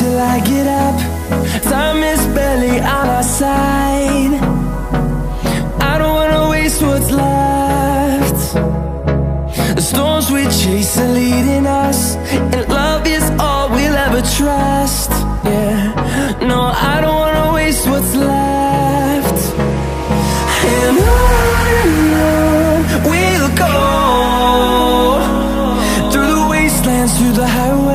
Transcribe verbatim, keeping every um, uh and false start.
Till I get up, time is barely on our side. I don't wanna waste what's left. The storms we chase are leading us, and love is all we'll ever trust. Yeah, no, I don't wanna waste what's left. And on and on we'll go, through the wastelands, through the highways,